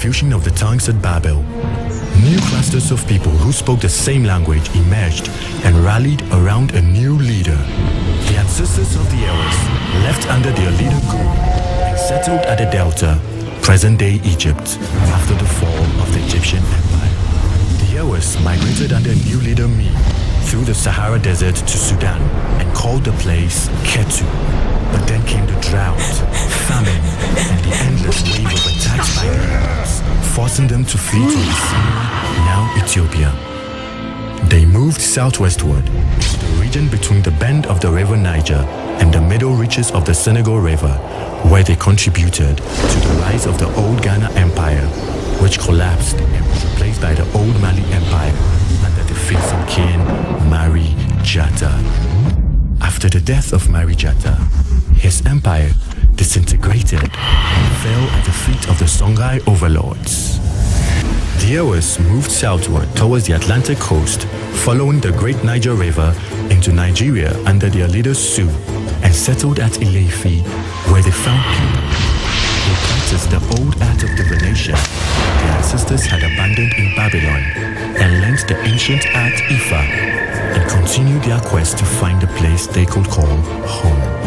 fusion of the tongues at Babel. New clusters of people who spoke the same language emerged and rallied around a new leader. The ancestors of the Arabs left under their leader group and settled at the delta, present-day Egypt, after the fall of the Egyptian Empire. The Arabs migrated under new leader Me through the Sahara Desert to Sudan and called the place Ketu. But then came the drought, famine, and the endless wave of attacks by the Arabs, forcing them to flee to Syria, now Ethiopia. They moved southwestward to the region between the bend of the River Niger and the middle reaches of the Senegal River, where they contributed to the rise of the old Ghana Empire, which collapsed and was replaced by the old Mali Empire under the face of King Mari Jata. After the death of Mari Jata, his empire disintegrated and fell at the feet of the Songhai overlords. The Ewas moved southward towards the Atlantic coast, following the Great Niger River into Nigeria under their leader Sui, and settled at Ileifi, where they found people who practiced the old art of divination their ancestors had abandoned in Babylon, and learned the ancient art Ifa, and continued their quest to find a place they could call home.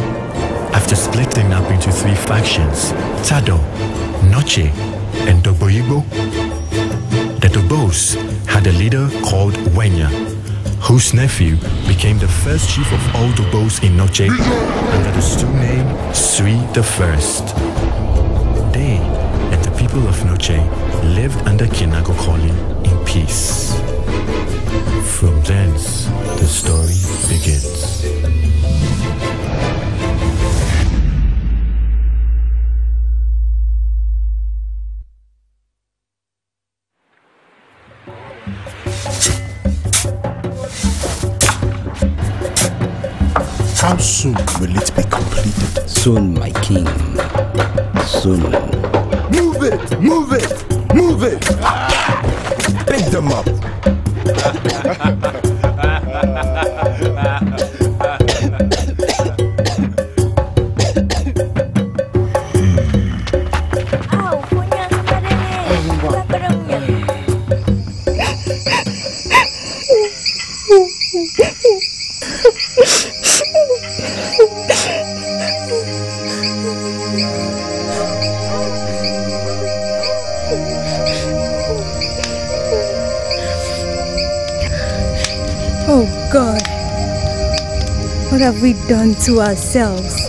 After splitting up into three factions, Tado, Noche, and Doboigo, the Dobos had a leader called Wenya, whose nephew became the first chief of all Dobos in Noche under the surname Sui the First. They and the people of Noche lived under King Agokoli in peace. From thence, the story begins. How soon will it be completed? Soon, my king. Soon. Move it! Move it! Move it! Pick them up! What have we done to ourselves?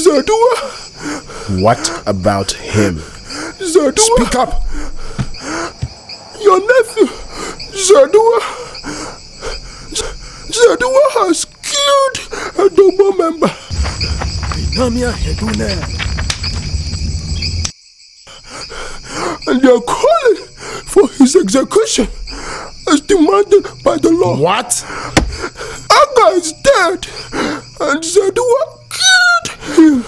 Zadua! What about him? Zadua! Speak up! Your nephew, Zadua! Zadua has killed a Dobo member! And they are calling for his execution as demanded by the law. What? Agor is dead and Zadua killed him!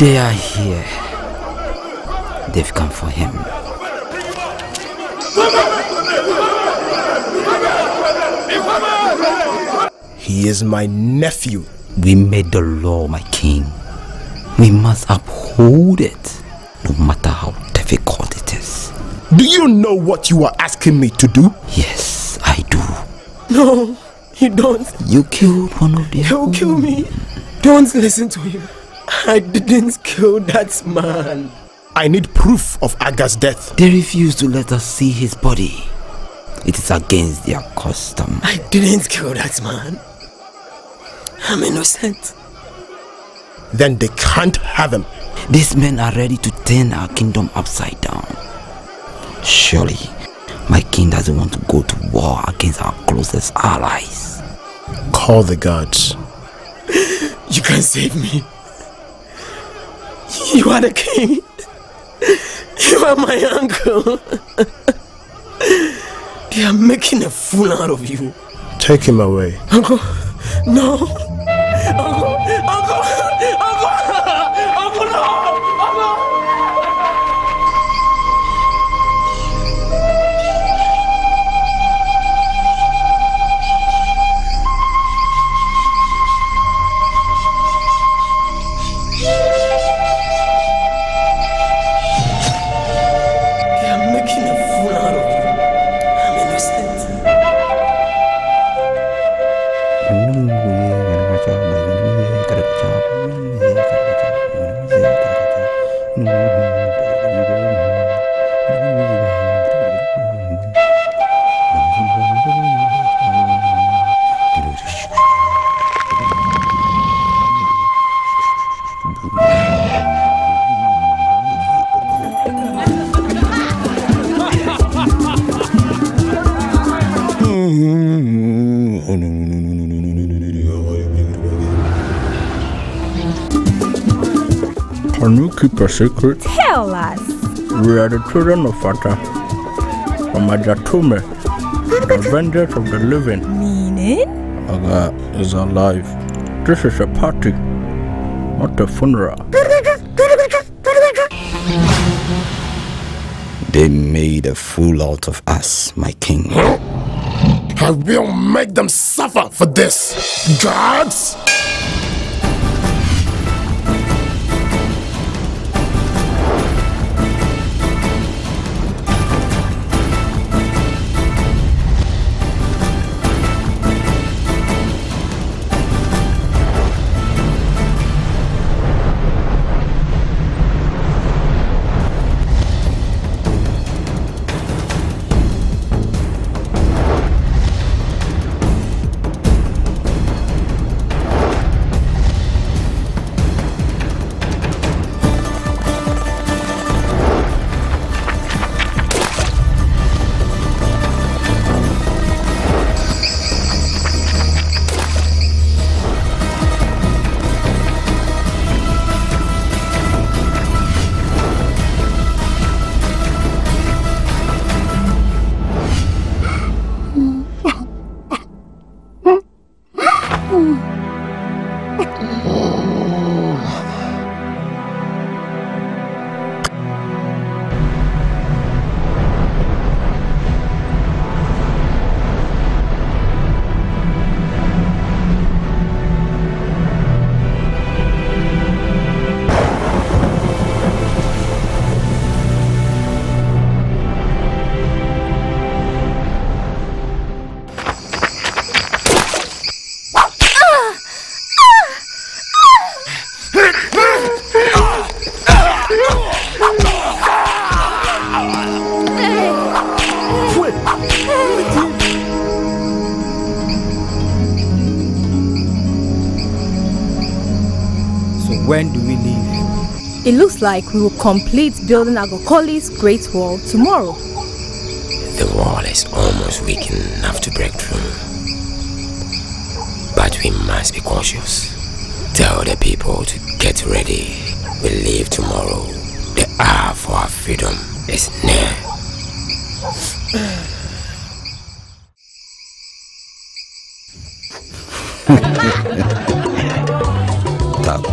They are here. They've come for him. He is my nephew. We made the law, my king. We must uphold it, no matter how difficult it is. Do you know what you are asking me to do? Yes, I do. No, you don't. You killed one of the... He'll kill me. Don't listen to him. I didn't kill that man. I need proof of Aga's death. They refuse to let us see his body. It is against their custom. I didn't kill that man. I'm innocent. Then they can't have him. These men are ready to turn our kingdom upside down. Surely, my king doesn't want to go to war against our closest allies. Call the gods. You can save me. You are the king. You are my uncle. They are making a fool out of you. Take him away. Uncle, no. Uncle, uncle, uncle, uncle, no. Keep a secret. Tell us. We are the children of Fatah, from Majatome, the vengeance of the living. Meaning? Allah is alive. This is a party, not a funeral. They made a fool out of us, my king. I will make them suffer for this, gods! Like we will complete building Agokoli's great wall tomorrow. The wall is almost weak enough to break through. But we must be cautious. Tell the people to get ready. We leave tomorrow. The hour for our freedom is near. Come on.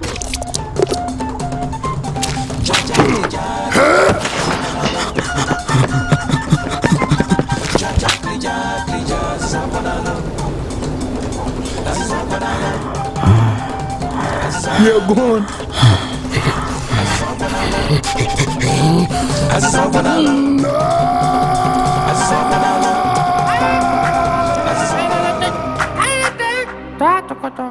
You're gone. From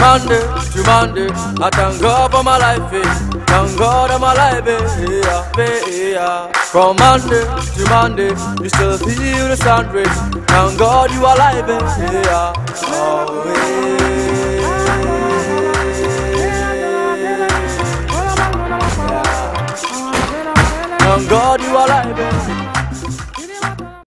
Monday to Monday, I thank God for my life, eh? Thank God for my life, eh? Yeah, yeah. From Monday to Monday, you still feel the sun rays. Thank God you are alive, eh? Yeah, always. Thank God you are alive, eh?